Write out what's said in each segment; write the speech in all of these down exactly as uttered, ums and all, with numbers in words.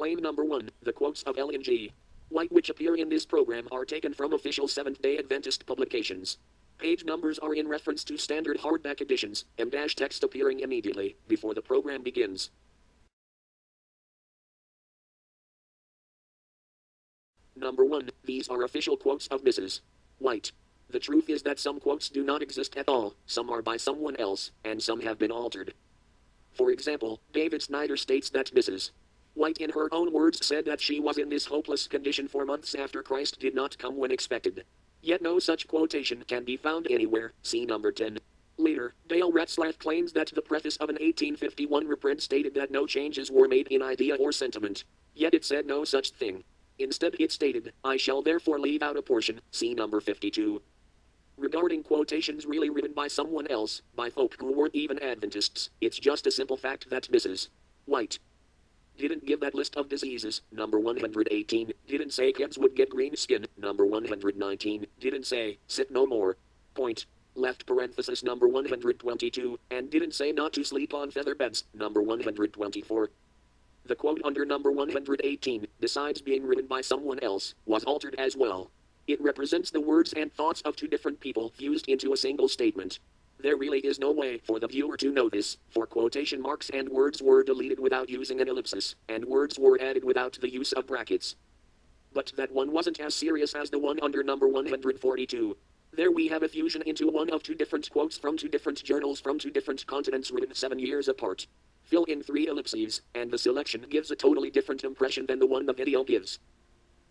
Claim number one, the quotes of Ellen G. White which appear in this program are taken from official Seventh-day Adventist publications. Page numbers are in reference to standard hardback editions, and dash text appearing immediately before the program begins. Number one, these are official quotes of Missus White. The truth is that some quotes do not exist at all, some are by someone else, and some have been altered. For example, David Snyder states that Missus White in her own words said that she was in this hopeless condition for months after Christ did not come when expected. Yet no such quotation can be found anywhere, see number ten. Later, Dale Ratzlaff claims that the preface of an eighteen fifty-one reprint stated that no changes were made in idea or sentiment. Yet it said no such thing. Instead it stated, I shall therefore leave out a portion, see number fifty-two. Regarding quotations really written by someone else, by folk who weren't even Adventists, it's just a simple fact that Missus White didn't give that list of diseases, number one hundred eighteen, didn't say kids would get green skin, number one hundred nineteen, didn't say, sit no more, point, left parenthesis number one hundred twenty-two, and didn't say not to sleep on feather beds, number one hundred twenty-four. The quote under number one hundred eighteen, besides being written by someone else, was altered as well. It represents the words and thoughts of two different people fused into a single statement. There really is no way for the viewer to know this, for quotation marks and words were deleted without using an ellipsis, and words were added without the use of brackets. But that one wasn't as serious as the one under number one hundred forty-two. There we have a fusion into one of two different quotes from two different journals from two different continents written seven years apart. Fill in three ellipses, and the selection gives a totally different impression than the one the video gives.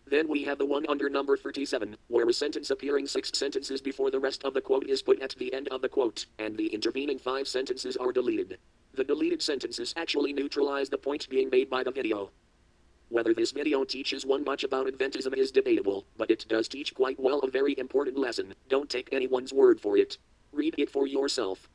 Then we have the one under number thirty-seven, where a sentence appearing six sentences before the rest of the quote is put at the end of the quote, and the intervening five sentences are deleted. The deleted sentences actually neutralize the point being made by the video. Whether this video teaches one much about Adventism is debatable, but it does teach quite well a very important lesson. Don't take anyone's word for it. Read it for yourself.